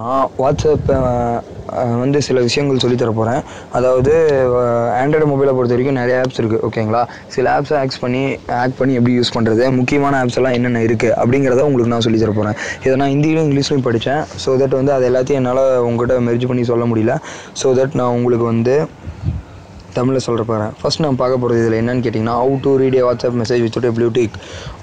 நான் வாட்ஸ்அப் வந்து சில விஷயங்கள் சொல்லி தர போகிறேன். அதாவது ஆண்ட்ராய்டு மொபைலை பொறுத்த வரைக்கும் நிறைய ஆப்ஸ் இருக்குது, ஓகேங்களா? சில ஆப்ஸை ஹேக் பண்ணி எப்படி யூஸ் பண்ணுறது, முக்கியமான ஆப்ஸ் எல்லாம் என்னென்ன இருக்குது அப்படிங்கிறத உங்களுக்கு நான் சொல்லி தர போகிறேன். இதை நான் ஹிந்திலையும் இங்கிலீஷ்லையும் படித்தேன். ஸோ தட் வந்து அது எல்லாத்தையும் என்னால் உங்கள்கிட்ட மெர்ஜ் பண்ணி சொல்ல முடியல. ஸோ தட் நான் உங்களுக்கு வந்து தமிழில் சொல்கிற பாருங்க. ஃபஸ்ட் நான் பார்க்க போகிறது இதில் என்னென்னு கேட்டிங்கன்னா, how to read a WhatsApp message without a blue tick.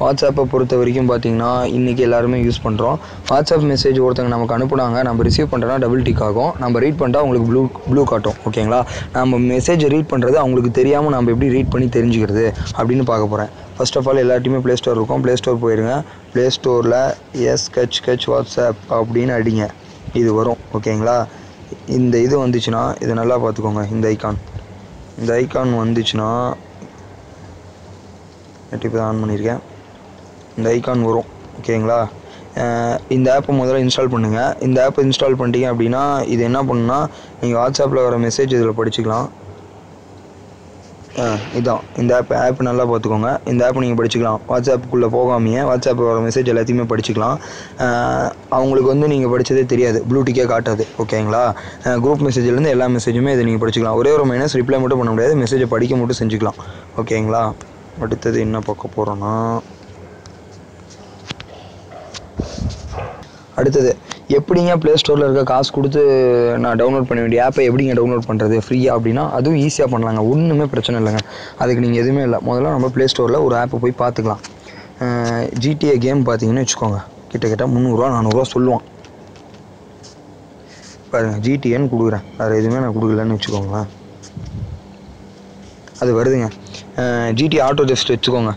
வாட்ஸ்அப்பை பொறுத்த வரைக்கும் பார்த்திங்கன்னா இன்றைக்கி எல்லாருமே யூஸ் பண்ணுறோம். வாட்ஸ்அப் மெசேஜ் ஒருத்தங்க நமக்கு அனுப்புனாங்க, நம்ம ரிசீவ் பண்ணுறோன்னா டபுள் டிக் ஆகும். நம்ம ரீட் பண்ணிட்டா அவங்களுக்கு ப்ளூ காட்டும், ஓகேங்களா? நம்ம மெசேஜ் ரீட் பண்ணுறது அவங்களுக்கு தெரியாமல் நம்ம எப்படி ரீட் பண்ணி தெரிஞ்சுக்கிறது அப்படின்னு பார்க்க போகிறேன். ஃபஸ்ட் ஆஃப் ஆல் எல்லாருமே ப்ளே ஸ்டோர் இருக்கும், ப்ளே ஸ்டோர் போயிடுங்க. ப்ளே ஸ்டோரில் எஸ் வாட்ஸ்அப் அப்படின்னு அடிங்க, இது வரும், ஓகேங்களா? இந்த இது வந்துச்சுன்னா இதை நல்லா பார்த்துக்கோங்க. இந்த ஐக்கான் வந்துச்சுன்னா இப்போ தான் ஆன் பண்ணியிருக்கேன். இந்த ஐக்கான் வரும், ஓகேங்களா? இந்த ஆப்பை முதல்ல இன்ஸ்டால் பண்ணுங்கள். இந்த ஆப்பை இன்ஸ்டால் பண்ணிட்டீங்க அப்படின்னா இது என்ன பண்ணுன்னா, நீங்கள் வாட்ஸ்அப்பில் வர மெசேஜ் இதில் படிச்சுக்கலாம். இதுதான் இந்த ஆப் நல்லா பார்த்துக்கோங்க. இந்த ஆப் நீங்கள் படிச்சுக்கலாம், வாட்ஸ்அப்புக்குள்ளே போகாமையே வாட்ஸ்அப்பில் வர மெசேஜ் எல்லாத்தையுமே படிச்சுக்கலாம். அவங்களுக்கு வந்து நீங்கள் படித்ததே தெரியாது, ப்ளூடிக்கே காட்டாது, ஓகேங்களா? குரூப் மெசேஜ்லேருந்து எல்லா மெசேஜுமே இதை நீங்கள் படிச்சுக்கலாம். ஒரே ஒரு மைனஸ் ரிப்ளை மட்டும் பண்ண முடியாது, மெசேஜை படிக்க மட்டும் செஞ்சுக்கலாம், ஓகேங்களா? அடுத்தது என்ன பார்க்க போகிறோன்னா, அடுத்தது எப்படிங்க ப்ளே ஸ்டோரில் இருக்க காசு கொடுத்து நான் டவுன்லோட் பண்ண வேண்டிய ஆப்பை எப்படிங்க டவுன்லோட் பண்ணுறது ஃப்ரீயாக அப்படின்னா அதுவும் ஈஸியாக பண்ணலாங்க, ஒன்றுமே பிரச்சனை இல்லைங்க. அதுக்கு நீங்கள் எதுவுமே இல்லை. முதல்ல நம்ம ப்ளே ஸ்டோரில் ஒரு ஆப்பை போய் பார்த்துக்கலாம். GTA கேம் பார்த்தீங்கன்னு வச்சுக்கோங்க, கிட்டத்தட்ட 300-400 சொல்லுவான். பாருங்கள், GTAன்னு கொடுக்குறேன், வேறு எதுவுமே நான் கொடுக்கலன்னு வச்சுக்கோங்களேன். அது வருதுங்க. GTA ஆட்டோ ஜஸ்ட் வச்சுக்கோங்க,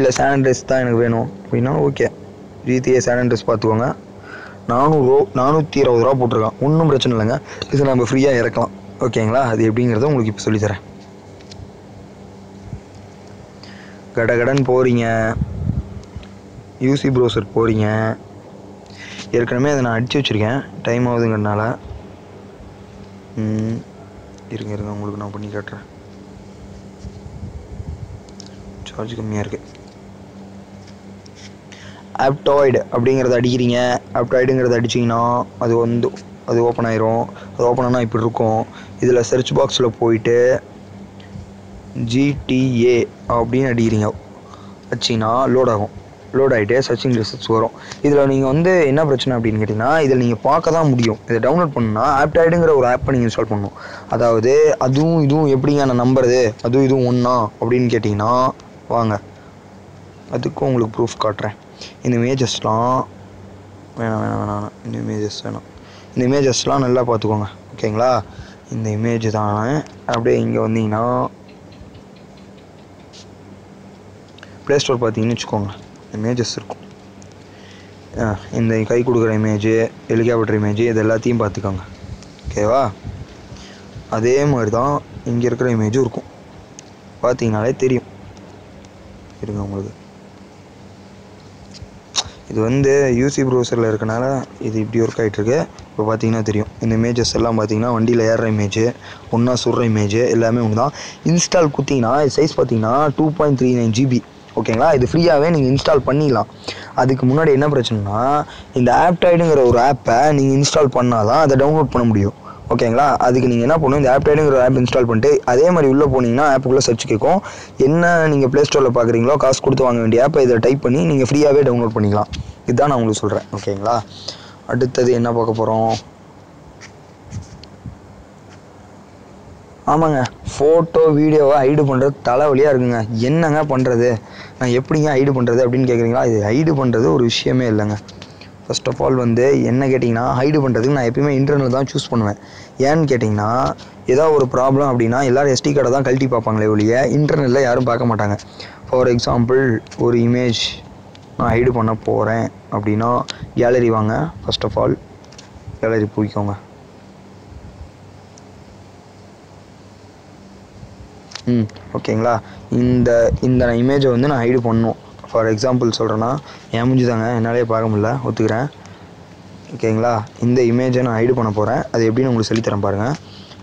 இல்லை சானிடைஸ் தான் எனக்கு வேணும் அப்படின்னா ஓகே, GTA சானிடைஸ் பார்த்துக்கோங்க. 420 போட்டிருக்கான், ஒன்றும் பிரச்சனை இல்லைங்க. இது நம்ம ஃப்ரீயாக இறக்கலாம், ஓகேங்களா? அது எப்படிங்கிறத உங்களுக்கு இப்போ சொல்லித்தரேன். கடகடன் போகிறீங்க, UC Browser போகிறீங்க. ஏற்கனவே அதை நான் அடித்து வச்சுருக்கேன், டைம் ஆகுதுங்கிறதுனால. இருங்க உங்களுக்கு நான் பண்ணி காட்டுறேன். சார்ஜ் கம்மியாக இருக்குது. Aptoide அப்படிங்கிறத அடிக்கிறீங்க. Aptoideங்கிறத அடிச்சிங்கன்னா அது ஓப்பன் ஆயிரும். அது ஓப்பன் ஆனால் இப்படி இருக்கும். இதில் சர்ச் பாக்ஸில் போயிட்டு GTA அப்படின்னு அடிக்கிறீங்க, வச்சிங்கன்னா லோட் ஆகும். லோட் ஆகிட்டு சர்ச்சிங் ரிசல்ட்ஸ் வரும். இதில் நீங்கள் வந்து என்ன பிரச்சனை அப்படின்னு கேட்டிங்கன்னா, இதில் நீங்கள் பார்க்க தான் முடியும். இதை டவுன்லோட் பண்ணணும்னா ஆப்டாய்டுங்கிற ஒரு ஆப்பை நீங்கள் இன்ஸ்டால் பண்ணணும். அதாவது அதுவும் இதுவும் எப்படிங்க நான் நம்புறது, அதுவும் இதுவும் ஒன்றா அப்படின்னு கேட்டிங்கன்னா வாங்க, அதுக்கும் உங்களுக்கு ப்ரூஃப் காட்டுறேன். இந்த இமேஜஸ்லாம் வேணாம். இந்த இமேஜஸ்லாம் நல்லா பார்த்துக்கோங்க, ஓகேங்களா? இந்த இமேஜ் தான் அப்படியே இங்கே வந்தீங்கன்னா ப்ளே ஸ்டோர் பார்த்தீங்கன்னு வச்சுக்கோங்க, இமேஜஸ் இருக்கும். இந்த கை கொடுக்குற இமேஜு, ஹெலிகாப்டர் இமேஜு, இது எல்லாத்தையும் பார்த்துக்கோங்க, ஓகேவா? அதே மாதிரி தான் இங்கே இருக்கிற இமேஜும் இருக்கும், பார்த்தீங்கன்னாலே தெரியும். இருங்க, உங்களுக்கு இது வந்து UC ப்ரௌசரில் இருக்கனால இது இப்படி ஒர்க் ஆகிட்டுருக்கு. இப்போ பார்த்தீங்கன்னா தெரியும், இந்த இமேஜஸ் எல்லாம் பார்த்தீங்கன்னா வண்டியில் ஏறுற இமேஜு, ஒன்றா சுடுற இமேஜு எல்லாமே ஒன்று தான். இன்ஸ்டால் குத்திங்கன்னா சைஸ் பார்த்தீங்கன்னா 2.39 GB, ஓகேங்களா? இது ஃப்ரீயாகவே நீங்கள் இன்ஸ்டால் பண்ணிடலாம். அதுக்கு முன்னாடி என்ன பிரச்சனைனா, இந்த ஆப்டாய்டுங்கிற ஒரு ஆப்பை நீங்கள் இன்ஸ்டால் பண்ணால் தான் அதை டவுன்லோட் பண்ண முடியும், ஓகேங்களா? அதுக்கு நீங்கள் என்ன பண்ணணும், இந்த ஆப்டாய்டுங்கிற ஆப் இன்ஸ்டால் பண்ணிட்டு அதே மாதிரி உள்ளே போனீங்கன்னா ஆப்புக்குள்ளே சர்ச் கேட்கும். என்ன நீங்கள் ப்ளே ஸ்டோரில் பார்க்குறீங்களோ காசு கொடுத்து வாங்க வேண்டிய ஆப்பை இதை டைப் பண்ணி நீங்கள் ஃப்ரீயாகவே டவுன்லோட் பண்ணிக்கலாம். இதுதான் நான் உங்களுக்கு சொல்கிறேன், ஓகேங்களா? அடுத்தது என்ன பார்க்க போகிறோம்? ஆமாங்க, ஃபோட்டோ வீடியோவை ஹைடு பண்ணுறது தலைவலியாக இருக்குங்க. என்னங்க பண்ணுறது, நான் எப்படிங்க ஹைடு பண்ணுறது அப்படின்னு கேட்குறீங்களா? இது ஹைடு பண்ணுறது ஒரு விஷயமே இல்லைங்க. ஃபஸ்ட் ஆஃப் ஆல் வந்து என்ன கேட்டிங்கன்னா, ஹைடு பண்ணுறதுக்கு நான் எப்பயுமே இன்டர்னல் தான் சூஸ் பண்ணுவேன். ஏன்னு கேட்டிங்கன்னா, ஏதோ ஒரு ப்ராப்ளம் அப்படின்னா எல்லோரும் SD கார்டை தான் கழட்டி பார்ப்பாங்களே ஒழிய இன்டர்னலில் யாரும் பார்க்க மாட்டாங்க. ஃபார் எக்ஸாம்பிள், ஒரு இமேஜ் நான் ஹைடு பண்ண போகிறேன் அப்படின்னா கேலரி வாங்க. ஃபஸ்ட் ஆஃப் ஆல் கேலரி போய்க்கோங்க. ஓகேங்களா? இந்த இமேஜை வந்து நான் ஹைடு பண்ணணும். ஃபார் எக்ஸாம்பிள் சொல்கிறேன்னா, என் முடிஞ்சு தாங்க, என்னாலே பார்க்க முடியல, ஒத்துக்கிறேன், ஓகேங்களா? இந்த இமேஜை நான் ஹைடு பண்ண போகிறேன். அது எப்படின்னு உங்களுக்கு சொல்லித்தரேன் பாருங்கள்.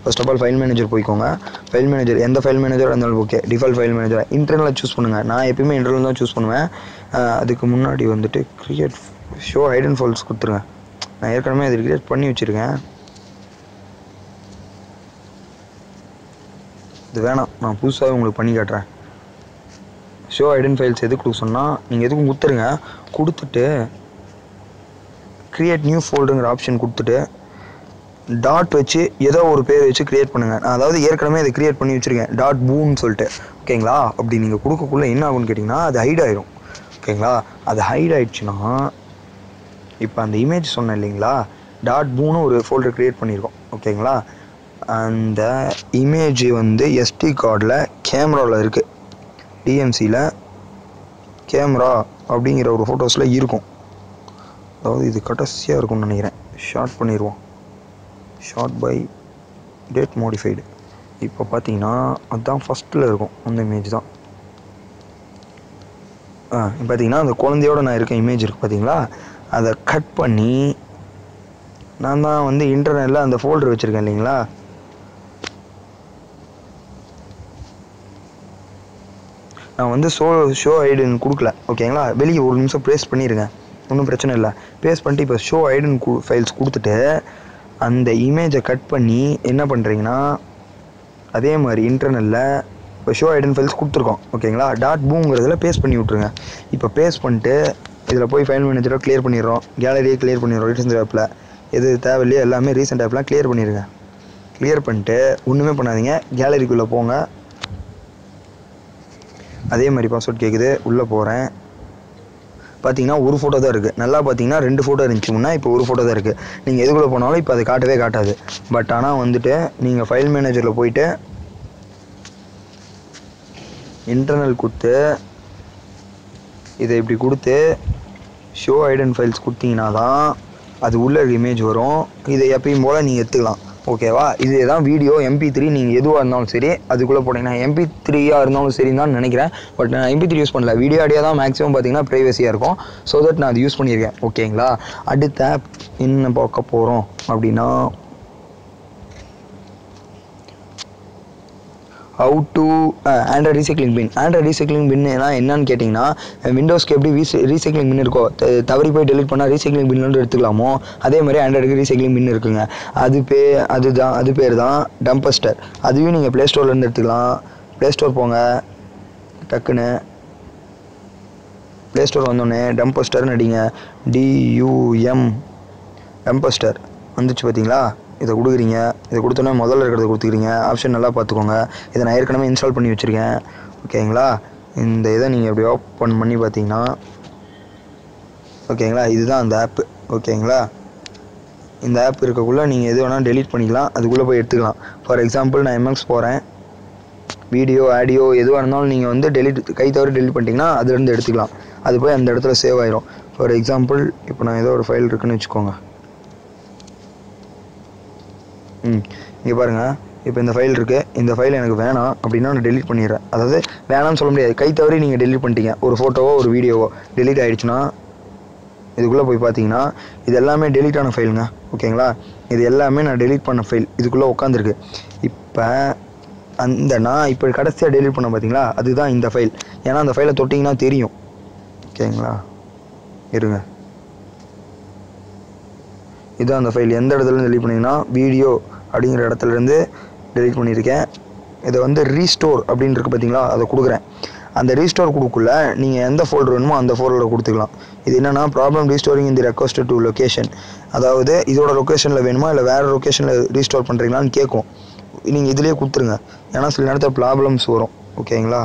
First of all file manager போய்க்கோங்க. ஃபைல் மேனேஜர், எந்த ஃபைல் மேனேஜராக இருந்தாலும் ஓகே, டிஃபால்ட் ஃபைல் மேனேஜர் இன்டர்னலாக சூஸ் பண்ணுங்கள். நான் எப்பயுமே இன்டர்னல் தான் சூஸ் பண்ணுவேன். அதுக்கு முன்னாடி வந்துட்டு கிரியேட் ஷோ ஹைடன் ஃபோல்ஸ் கொடுத்துருங்க. நான் ஏற்கனவே இது கிரியேட் பண்ணி வச்சிருக்கேன். இது வேணாம், நான் புதுசாக உங்களுக்கு பண்ணி காட்டுறேன். ஷோ ஐடன் ஃபைல்ஸ் எதுக்கு கொடுக்க சொன்னால் நீங்கள் எதுக்கும் கொடுத்துருங்க. கொடுத்துட்டு க்ரியேட் நியூ ஃபோல்டருங்கிற ஆப்ஷன் கொடுத்துட்டு டாட் வச்சு ஏதோ ஒரு பேர் வச்சு க்ரியேட் பண்ணுங்கள். நான் அதாவது ஏற்கனவே இதை க்ரியேட் பண்ணி வச்சுருக்கேன், டாட் பூன்னு சொல்லிட்டு. ஓகேங்களா? அப்படி நீங்கள் கொடுக்கக்குள்ளே என்ன ஆகுன்னு கேட்டிங்கன்னா அது ஹைட் ஆகிடும். ஓகேங்களா? அது ஹைட் ஆகிடுச்சுன்னா இப்போ அந்த இமேஜ் சொன்னேன் இல்லைங்களா, டாட் பூன்னு ஒரு ஃபோல்டர் க்ரியேட் பண்ணியிருக்கோம். ஓகேங்களா? அந்த இமேஜ் வந்து எஸ்டி கார்டில் கேமராவில் இருக்குது, டிஎம்சியில் கேமரா அப்படிங்கிற ஒரு ஃபோட்டோஸில் இருக்கும். அதாவது இது கடைசியாக இருக்கும்னு நினைக்கிறேன். ஷார்ட் பண்ணிடுவோம், ஷார்ட் பை டேட் மாடிஃபைடு. இப்போ பார்த்தீங்கன்னா அதுதான் ஃபஸ்ட்டில் இருக்கும் அந்த இமேஜ் தான். பார்த்தீங்கன்னா அந்த குழந்தையோடு நான் இருக்க இமேஜ் இருக்குது பார்த்தீங்களா, அதை கட் பண்ணி நான் தான் வந்து இன்டர்நெட்டில் அந்த ஃபோல்டர் வச்சுருக்கேன் இல்லைங்களா, நான் வந்து ஷோ ஐடின்னு கொடுக்கல. ஓகேங்களா? வெளியே ஒரு நிமிஷம் பேஸ்ட் பண்ணிடுங்க, ஒன்றும் பிரச்சனை இல்லை. பேஸ்ட் பண்ணிட்டு இப்போ ஷோ ஐடின் ஃபைல்ஸ் கொடுத்துட்டு அந்த இமேஜை கட் பண்ணி என்ன பண்ணுறீங்கன்னா அதே மாதிரி இன்டர்னலில் இப்போ ஷோ ஐடன் ஃபைல்ஸ் கொடுத்துருக்கோம். ஓகேங்களா? டாட் பூங்கிறதுல பேஸ்ட் பண்ணி விட்ருங்க. இப்போ பேஸ்ட் பண்ணிட்டு இதில் போய் ஃபைல் மேனேஜராக கிளியர் பண்ணிடுறோம், கேலரியை கிளியர் பண்ணிடுறோம், ரீசெண்ட் ஆப்பில் எது தேவையில்லையோ எல்லாமே ரீசெண்ட் ஆப்லாம் கிளியர் பண்ணிடுங்க. கிளியர் பண்ணிட்டு ஒன்றுமே பண்ணாதீங்க, கேலரிக்குள்ளே போங்க. அதே மாதிரி பாஸ்வேர்ட் கேட்குது, உள்ளே போகிறேன். பார்த்தீங்கன்னா ஒரு ஃபோட்டோ தான் இருக்குது. நல்லா பார்த்தீங்கன்னா ரெண்டு ஃபோட்டோ இருந்துச்சு முன்னா, இப்போ ஒரு ஃபோட்டோ தான் இருக்குது. நீங்கள் எதுக்குள்ளே போனாலும் இப்போ அது காட்டவே காட்டாது. பட் ஆனால் வந்துட்டு நீங்கள் ஃபைல் மேனேஜரில் போயிட்டு இன்டர்னல் கொடுத்து இதை இப்படி கொடுத்து ஷோ ஐடன் ஃபைல்ஸ் கொடுத்தீங்கன்னா தான் அது உள்ளே இமேஜ் வரும். இதை எப்பயும் போல் நீங்கள் எடுத்துக்கலாம். ஓகேவா? இதே தான் வீடியோ MP3 நீங்கள் எதுவாக இருந்தாலும் சரி அதுக்குள்ளே போனீங்கன்னா MP3யாக இருந்தாலும் சரி தான் நினைக்கிறேன். பட் நான் MP3 யூஸ் பண்ணல, வீடியோ ஆடியாக தான் மேக்ஸிமம் பார்த்தீங்கன்னா ப்ரைவசியாக இருக்கும். ஸோ தட் நான் அது யூஸ் பண்ணியிருக்கேன். ஓகேங்களா? அடுத்த ஆப் என்ன பார்க்க போகிறோம் அப்படின்னா how to Android recycling bin. Android recycling பின்னா என்னன்னு கேட்டிங்கன்னா விண்டோஸ்க்கு எப்படி ரீசைக்ளிங் பின் இருக்கோ, தவறி போய் டெலிட் பண்ணால் ரீசைக்ளிங் பின்னு எடுத்துக்கலாமோ, அதே மாதிரி ஆண்ட்ராய்டுக்கு ரீசைக்ளிங் பின் இருக்குங்க. அது பேர் தான் டம்பஸ்டர். அதுவும் நீங்கள் ப்ளே ஸ்டோர்லேருந்து எடுத்துக்கலாம். ப்ளே ஸ்டோர் போங்க, டக்குன்னு ப்ளே ஸ்டோர் வந்தோடனே டம்பஸ்டர்னு அடிங்க, DUM டம்பஸ்டர் வந்துச்சு. பார்த்தீங்களா? இதை கொடுக்குறீங்க. இதை கொடுத்தோன்னே முதல்ல இருக்கிறத கொடுத்துக்கிறீங்க. ஆப்ஷன் நல்லா பார்த்துக்கோங்க. இதை நான் ஏற்கனவே இன்ஸ்டால் பண்ணி வச்சுருக்கேன். ஓகேங்களா? இந்த இதை நீங்கள் இப்படி ஓப்பன் பண்ணி பார்த்தீங்கன்னா ஓகேங்களா, இதுதான் அந்த ஆப்பு. ஓகேங்களா? இந்த ஆப் இருக்கக்குள்ளே நீங்கள் எது வேணாலும் டெலிட் பண்ணிக்கலாம், அதுக்குள்ளே போய் எடுத்துக்கலாம். ஃபார் எக்ஸாம்பிள் நான் MX போகிறேன், வீடியோ ஆடியோ எதுவாக இருந்தாலும் நீங்கள் வந்து டெலிட் கை தவிர டெலிட் பண்ணிட்டீங்கன்னா அதுலேருந்து எடுத்துக்கலாம். அது போய் அந்த இடத்துல சேவ் ஆகிடும். ஃபார் எக்ஸாம்பிள் இப்போ நான் ஏதோ ஒரு ஃபைல் இருக்குதுன்னு வச்சுக்கோங்க. இங்கே பாருங்கள், இப்போ இந்த ஃபைல் இருக்குது. இந்த ஃபைல் எனக்கு வேணாம் அப்படின்னா நான் டெலிட் பண்ணிடுறேன். அதாவது வேணாம்னு சொல்ல முடியாது, கை தவறி நீங்கள் டெலிட் பண்ணிட்டீங்க. ஒரு ஃபோட்டோவோ ஒரு வீடியோவோ டெலிட் ஆகிடுச்சுன்னா இதுக்குள்ளே போய் பார்த்தீங்கன்னா இது எல்லாமே டெலிட்டான ஃபைலுங்க. ஓகேங்களா? இது எல்லாமே நான் டெலிட் பண்ண ஃபைல் இதுக்குள்ளே உட்காந்துருக்கு. இப்போ அந்த நான் இப்போ கடைசியாக டெலிட் பண்ண பார்த்தீங்களா, அதுதான் இந்த ஃபைல். ஏன்னா அந்த ஃபைலை தொட்டிங்கன்னா தெரியும். ஓகேங்களா? இருங்க, இதுதான் அந்த ஃபைல். எந்த இடத்துலேருந்து டெலிட் பண்ணிங்கன்னா வீடியோ அப்படிங்கிற இடத்துலேருந்து டெலிட் பண்ணியிருக்கேன். இதை வந்து ரீஸ்டோர் அப்படின்னு இருக்குது பார்த்தீங்களா, அதை கொடுக்குறேன். அந்த ரீஸ்டோர் கொடுக்குள்ள நீங்கள் எந்த ஃபோல்டர் வேணுமோ அந்த ஃபோல்டரில் கொடுத்துக்கலாம். இது என்னென்னா ப்ராப்ளம் ரீஸ்டோரிங் இந்த ரெக்வஸ்ட் டு லொக்கேஷன். அதாவது இதோட லொக்கேஷனில் வேணுமா இல்லை வேறு லொக்கேஷனில் ரீஸ்டோர் பண்ணுறீங்களான்னு கேட்கும். நீங்கள் இதிலே கொடுத்துருங்க, ஏன்னா சில நேரத்தில் ப்ராப்ளம்ஸ் வரும். ஓகேங்களா?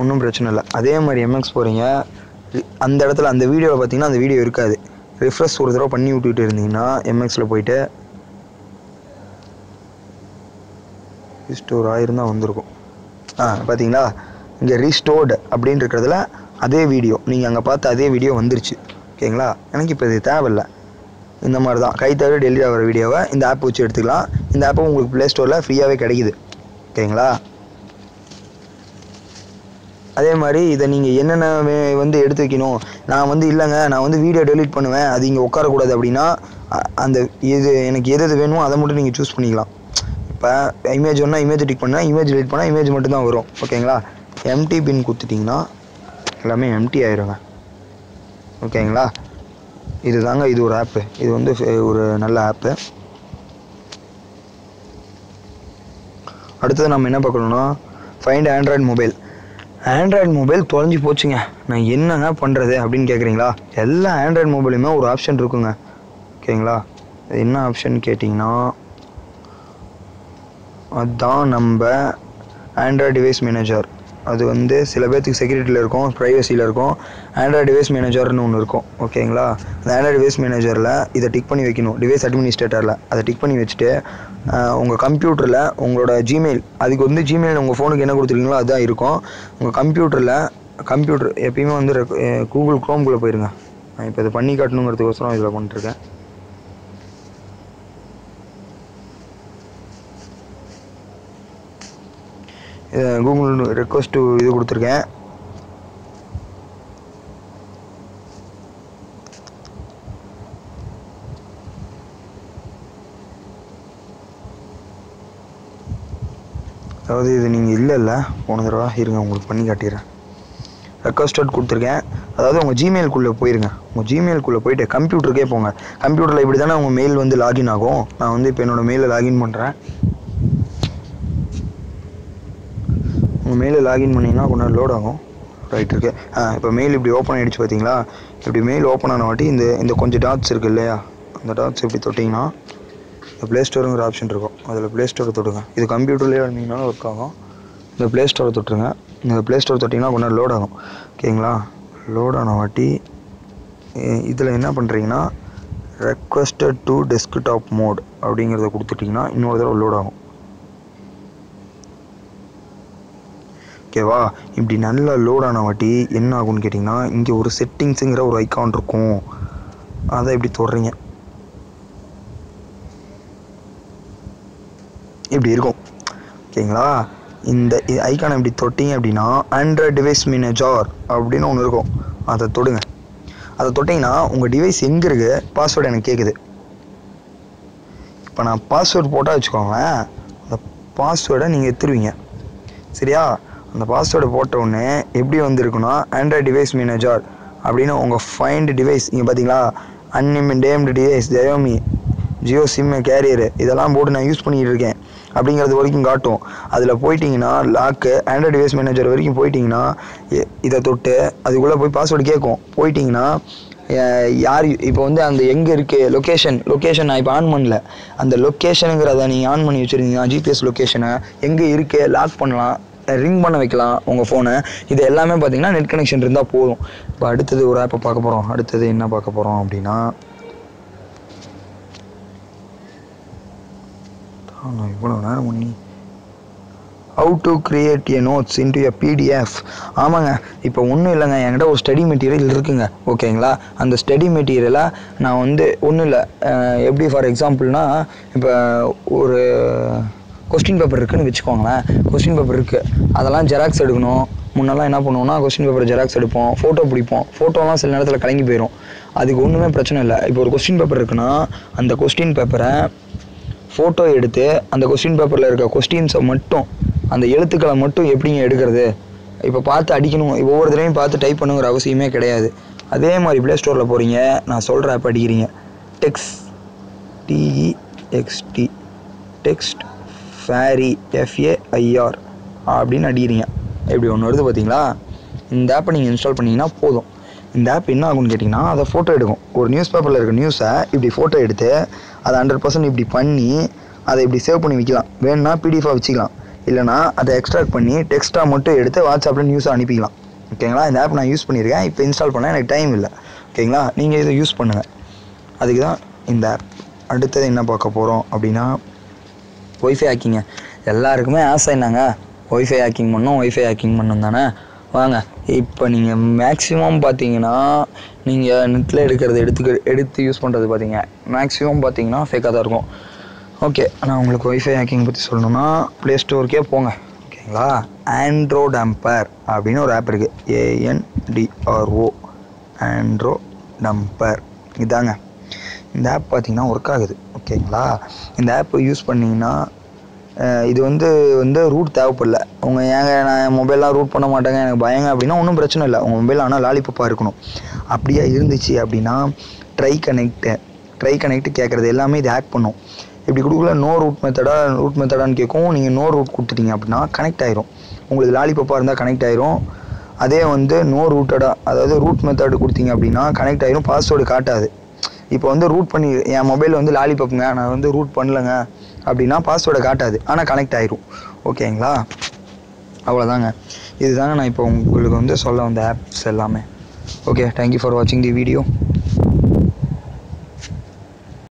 ஒன்றும் பிரச்சனை இல்லை. அதே மாதிரி MX போகிறீங்க, அந்த இடத்துல அந்த வீடியோவில் பார்த்தீங்கன்னா அந்த வீடியோ இருக்காது. ரிஃப்ரெஷ் ஒரு தடவை பண்ணி விட்டுக்கிட்டு இருந்தீங்கன்னா MXல போய்ட்டு ரீஸ்டோர் ஆயிருந்தால் வந்திருக்கும். பார்த்தீங்களா, இங்கே ரீஸ்டோர்டு அப்படின்னு இருக்கிறதுல அதே வீடியோ நீங்கள் அங்கே பார்த்து அதே வீடியோ வந்துருச்சு. ஓகேங்களா? எனக்கு இப்போ இது தேவையில்லை. இந்த மாதிரி தான் கை தவிர டெலிட் ஆகிற வீடியோவை இந்த ஆப் வச்சு எடுத்துக்கலாம். இந்த ஆப்பும் உங்களுக்கு ப்ளே ஸ்டோரில் ஃப்ரீயாகவே கிடைக்குது. ஓகேங்களா? அதே மாதிரி இதை நீங்கள் என்னென்ன வந்து எடுத்து வைக்கணும், நான் வந்து இல்லைங்க நான் வந்து வீடியோ டெலிட் பண்ணுவேன் அது இங்கே உட்காரக்கூடாது அப்படின்னா அந்த எது எனக்கு எது எது வேணுமோ அதை மட்டும் நீங்கள் சூஸ் பண்ணிக்கலாம். இப்போ இமேஜ் ஒன்றா இமேஜ் டிக் பண்ணால் இமேஜ் டெலிட் பண்ணால் இமேஜ் மட்டும் தான் வரும். ஓகேங்களா? எம்டி பின் கொடுத்துட்டிங்கன்னா எல்லாமே எம்டி ஆயிடுங்க. ஓகேங்களா? இது தாங்க, இது ஒரு ஆப்பு, இது வந்து ஒரு நல்ல ஆப்பு. அடுத்தது நம்ம என்ன பார்க்கணுன்னா find Android mobile. Android mobile தொலைஞ்சி போச்சுங்க, நான் என்னங்க பண்ணுறது அப்படின்னு கேட்குறீங்களா? எல்லா ஆண்ட்ராய்டு மொபைலுமே ஒரு ஆப்ஷன் இருக்குங்க, ஓகேங்களா? என்ன ஆப்ஷன் கேட்டிங்கன்னா அதுதான் நம்ம ஆண்ட்ராய்டு டிவைஸ் மேனேஜர். அது வந்து சில பேர்த்துக்கு செக்யூரிட்டியில் இருக்கும், ப்ரைவசியில் இருக்கும். ஆண்ட்ராய்டு டிவைஸ் மேனேஜர்னு ஒன்று இருக்கும், ஓகேங்களா? அந்த ஆண்ட்ராய்டு டிவைஸ் மேனேஜரில் இதை டிக் பண்ணி வைக்கணும், டிவைஸ் அட்மினிஸ்ட்ரேட்டரில் அதை டிக் பண்ணி வச்சுட்டு உங்கள் கம்ப்யூட்டரில் உங்களோட ஜிமெயில், அதுக்கு வந்து ஜிமெயில் உங்கள் ஃபோனுக்கு என்ன கொடுத்துருக்கீங்களோ அதுதான் இருக்கும். உங்கள் கம்ப்யூட்டரில் கம்ப்யூட்டர் எப்பயுமே வந்து கூகுள் குரோம்குள்ளே போயிருங்க. நான் இப்போ இதை பண்ணி காட்டணுங்கிறதுக்கோசரம் இதில் பண்ணிட்டுருக்கேன். கூகுள் ரெக்வஸ்ட் இது கொடுத்துருக்கேன். அதாவது இது நீங்கள் இல்லை போன தடவை இருங்க உங்களுக்கு பண்ணி காட்டிடுறேன். ரெக்வஸ்ட் கொடுத்துருக்கேன், அதாவது உங்கள் ஜிமெயிலுக்குள்ளே போயிருங்க. உங்கள் ஜிமெயிலுக்குள்ளே போயிட்டு கம்ப்யூட்டருக்கே போங்க. கம்ப்யூட்டரில் இப்படி தானே உங்கள் மெயில் வந்து லாகின் ஆகும். நான் வந்து இப்போ என்னோடய மெயிலில் லாகின் பண்ணுறேன். உங்கள் மெயிலில் லாகின் பண்ணிங்கன்னா கொஞ்ச நேரம் லோட் ஆகும். ரைட் இருக்கு. இப்போ மெயில் இப்படி ஓப்பன் ஆகிடுச்சு பார்த்தீங்களா? இப்படி மெயில் ஓப்பன் ஆன வாட்டி இந்த இந்த கொஞ்சம் டாட்ஸ் இருக்குது இல்லையா, அந்த டாட்ஸ் இப்படி தொட்டிங்கன்னா இந்த ப்ளே ஸ்டோருங்கிற ஆப்ஷன் இருக்கும். அதில் ப்ளே ஸ்டோரை தொடுங்க. இது கம்ப்யூட்டர்லேயே இருந்தீங்கனாலும் ஒர்க் ஆகும். இந்த ப்ளே ஸ்டோரை தொட்டுருங்க. இந்த ப்ளே ஸ்டோர் தொட்டிங்கன்னா கொஞ்ச நேரம் லோட் ஆகும், ஓகேங்களா? லோட் ஆன வாட்டி இதில் என்ன பண்ணுறீங்கன்னா ரெக்வஸ்டட் டு டெஸ்க்டாப் மோட் அப்படிங்கிறத கொடுத்துட்டிங்கன்னா இன்னொரு தடவை லோட் ஆகும், ஓகேவா? இப்படி நல்லா லோடான வாட்டி என்ன ஆகும்னு கேட்டிங்கன்னா இங்கே ஒரு செட்டிங்ஸுங்கிற ஒரு ஐக்கான் இருக்கும், அதை இப்படி தொடுறீங்க. இப்படி இருக்கும், ஓகேங்களா? இந்த ஐக்கானை இப்படி தொட்டிங்க அப்படின்னா ஆண்ட்ராய்டு டிவைஸ் மேனேஜர் அப்படின்னு ஒன்று இருக்கும், அதை தொடுங்க. அதை தொட்டிங்கன்னா உங்கள் டிவைஸ் எங்கே இருக்குது பாஸ்வேர்டு எனக்கு கேட்குது. இப்போ நான் பாஸ்வேர்டு போட்டால் வச்சுக்கோங்க, அந்த பாஸ்வேர்டை நீங்கள் எடுத்துருவீங்க, சரியா? அந்த பாஸ்வேர்டு போட்டவுடனே எப்படி வந்துருக்குன்னா ஆண்ட்ராய்டு டிவைஸ் மேனேஜர் அப்படின்னு உங்கள் ஃபைண்ட் டிவைஸ். இங்கே பார்த்தீங்களா unnamed device, Xiaomi, Jio sim, carrier இதெல்லாம் போட்டு நான் யூஸ் பண்ணிகிட்டு இருக்கேன் அப்படிங்கிறது வரைக்கும் காட்டும். அதில் போயிட்டிங்கன்னா லாக்கு ஆண்ட்ராய்டு டிவைஸ் மேனேஜர் வரைக்கும் போயிட்டிங்கன்னா இதை தொட்டு அதுக்குள்ளே போய் பாஸ்வேர்டு கேட்கும். போயிட்டிங்கன்னா யார் இப்போ வந்து அந்த எங்கே இருக்குது லொக்கேஷன், நான் இப்போ ஆன் பண்ணல, அந்த லொக்கேஷனுங்கிறத நீங்கள் ஆன் பண்ணி வச்சுருந்தீங்கன்னா ஜிபிஎஸ் லொக்கேஷனை எங்கே இருக்குது லாக் பண்ணலாம், ரிங் பண்ண வைக்கலாம் உங்கள் ஃபோனை. இது எல்லாமே பார்த்தீங்கன்னா நெட் கனெக்ஷன் இருந்தால் போதும். இப்போ அடுத்தது ஒரு ஆப்பை பார்க்க போகிறோம். அடுத்தது என்ன பார்க்க போகிறோம் அப்படின்னா இவ்வளோ நேரம் ஒண்ணி how to create a notes into a PDF. ஆமாங்க, இப்போ ஒன்றும் இல்லைங்க, என்கிட்ட ஒரு ஸ்டடி மெட்டீரியல் இருக்குங்க, ஓகேங்களா? அந்த ஸ்டடி மெட்டீரியலை நான் வந்து ஒன்றும் இல்லை, எப்படி ஃபார் எக்ஸாம்பிள்னா இப்போ ஒரு கொஸ்டின் பேப்பர் இருக்குதுன்னு வச்சுக்கோங்களேன். கொஸ்டின் பேப்பர் இருக்குது, அதெல்லாம் ஜெராக்ஸ் எடுக்கணும். முன்னெல்லாம் என்ன பண்ணுவோம்னா கொஸ்டின் பேப்பர் ஜெராக்ஸ் எடுப்போம், ஃபோட்டோ பிடிப்போம். ஃபோட்டோலாம் சில நேரத்தில் கலங்கி போயிடும், அதுக்கு ஒன்றுமே பிரச்சனை இல்லை. இப்போ ஒரு கொஸ்டின் பேப்பர் இருக்குன்னா அந்த கொஸ்டின் பேப்பரை ஃபோட்டோ எடுத்து அந்த கொஸ்டின் பேப்பரில் இருக்க கொஸ்டின்ஸை மட்டும் அந்த எழுத்துக்களை மட்டும் எப்படிங்க எடுக்கிறது, இப்போ பார்த்து அடிக்கணும், ஒவ்வொரு தடவையும் பார்த்து டைப் பண்ணுங்கிற அவசியமே கிடையாது. அதே மாதிரி ப்ளே ஸ்டோரில் போகிறீங்க, நான் சொல்கிற ஆப் அடிக்கிறீங்க text TEXT text fairy FAIR அப்படின்னு அடிக்கிறீங்க. இப்படி ஒன்று வருது பார்த்தீங்களா? இந்த ஆப்பை நீங்கள் இன்ஸ்டால் பண்ணிங்கன்னா போதும். இந்த ஆப் என்ன ஆகும்னு கேட்டிங்கன்னா அதை ஃபோட்டோ எடுக்கும். ஒரு நியூஸ் பேப்பரில் இருக்க நியூஸை இப்படி ஃபோட்டோ எடுத்து அதை 100% இப்படி பண்ணி அதை இப்படி சேவ் பண்ணி வைக்கலாம். வேணும்னா பிடிஎஃபாக வச்சுக்கலாம், இல்லைனா அதை எக்ஸ்ட்ராக்ட் பண்ணி டெக்ஸ்ட்டாக மட்டும் எடுத்து வாட்ஸ்அப்பில் நியூஸாக அனுப்பிக்கலாம், ஓகேங்களா? இந்த ஆப் நான் யூஸ் பண்ணியிருக்கேன், இப்போ இன்ஸ்டால் பண்ண எனக்கு டைம் இல்லை, ஓகேங்களா? நீங்கள் இதை யூஸ் பண்ணுங்கள், அதுக்கு தான் இந்த ஆப். அடுத்தது என்ன பார்க்க போகிறோம் அப்படின்னா ஒய்ஃபை ஹேக்கிங்க. எல்லாருக்குமே ஆசை என்னங்க, ஒய்ஃபை ஹேக்கிங் பண்ணோம், தானே? வாங்க, இப்போ நீங்கள் மேக்ஸிமம் பார்த்தீங்கன்னா நீங்கள் நெட்டில் எடுத்து யூஸ் பண்ணுறது பார்த்தீங்க மேக்ஸிமம் பார்த்தீங்கன்னா ஃபேக்காக தான் இருக்கும். ஓகே, நான் உங்களுக்கு ஒய்ஃபை ஹேக்கிங் பற்றி சொல்லணும்னா ப்ளே ஸ்டோருக்கே போங்க, ஓகேங்களா? ஆண்ட்ரோ டம்பர் அப்படின்னு ஒரு ஆப் இருக்குது, ANDRO ஆண்ட்ரோ டம்பர். இதாங்க இந்த ஆப் பார்த்தீங்கன்னா ஒர்க் ஆகுது, ஓகேங்களா? இந்த ஆப்பை யூஸ் பண்ணிங்கன்னா இது வந்து ரூட் தேவைப்படல. அவங்க ஏங்க நான் மொபைல்லாம் ரூட் பண்ண மாட்டாங்க எனக்கு பயங்க அப்படின்னா ஒன்றும் பிரச்சனை இல்லை. உங்கள் மொபைல் ஆனால் லாலிபப்பாக இருக்கணும். அப்படியே இருந்துச்சு அப்படின்னா ட்ரை கனெக்ட் கேட்குறது எல்லாமே இது ஹேக் பண்ணும். இப்படி கொடுக்கல நோ ரூட் மெத்தடாக ரூட் மெத்தடான்னு கேட்கும். நீங்கள் நோ ரூட் கொடுத்துட்டீங்க அப்படின்னா கனெக்ட் ஆயிரும். உங்களுக்கு லாலிபப்பாக இருந்தால் கனெக்ட் ஆயிரும். அதே வந்து நோ ரூட்டடாக அதாவது ரூட் மெத்தடு கொடுத்தீங்க அப்படின்னா கனெக்ட் ஆயிரும், பாஸ்வேர்டு காட்டாது. இப்போ வந்து ரூட் பண்ணி என் மொபைல் வந்து லாலிபப்புங்க நான் வந்து ரூட் பண்ணலைங்க அப்படின்னா பாஸ்வேர்டை காட்டாது, ஆனால் கனெக்ட் ஆயிரும். ஓகேங்களா? அவ்வளோதாங்க. இதுதாங்க நான் இப்போ உங்களுக்கு வந்து சொல்ல வந்த ஆப்ஸ் எல்லாமே. ஓகே, தேங்க்யூ ஃபார் வாட்சிங் தி வீடியோ.